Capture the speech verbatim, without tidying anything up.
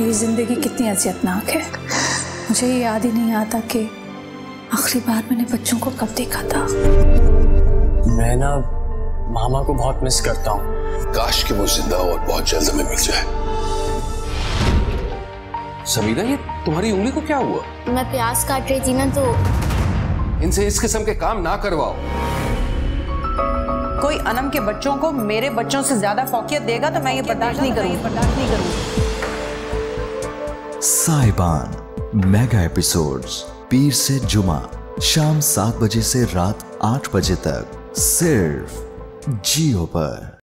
ये ज़िंदगी कितनी अज़ियतनाक है। मुझे ये याद ही नहीं आता कि आखिरी बार मैंने बच्चों को कब देखा था। मैं ना मामा को बहुत मिस करता हूँ। काश कि वो जिंदा हो और बहुत जल्द हमें मिल जाए। समीरा, ये तुम्हारी उंगली को क्या हुआ? मैं प्याज काट रही थी ना, तो इनसे इस किस्म के काम ना करवाओ। कोई अनम के बच्चों को मेरे बच्चों से ज्यादा फौकियत देगा तो मैं ये बर्दाश्त नहीं करूंगी, बर्दाश्त नहीं करूंगी। साइबान मेगा एपिसोड्स पीर से जुमा शाम सात बजे से रात आठ बजे तक सिर्फ जियो पर।